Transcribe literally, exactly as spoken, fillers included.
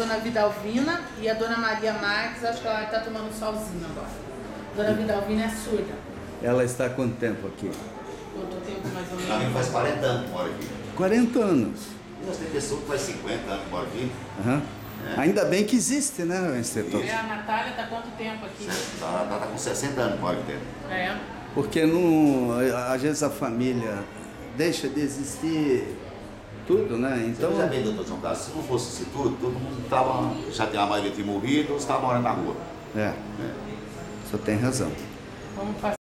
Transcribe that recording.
Dona Vidalvina e a Dona Maria Marques, acho que ela está tomando solzinho agora. Dona Vidalvina é surda. Ela está há quanto tempo aqui? Quanto tempo mais ou menos? Ela faz quarenta anos que mora aqui. quarenta anos? Nós tem pessoa que faz cinquenta anos que mora aqui. Uhum. É. Ainda bem que existe, né, inspetor? É, a Natália está há quanto tempo aqui? Ela está com sessenta anos que mora aqui. É. Porque não, às vezes a família deixa de existir... Tudo, né? Então... Você já vê, doutor João Carlos, se não fosse isso tudo, todo mundo estava, já tem a maioria de morrido, ou estava morando na rua. É, é. Você tem razão. Vamos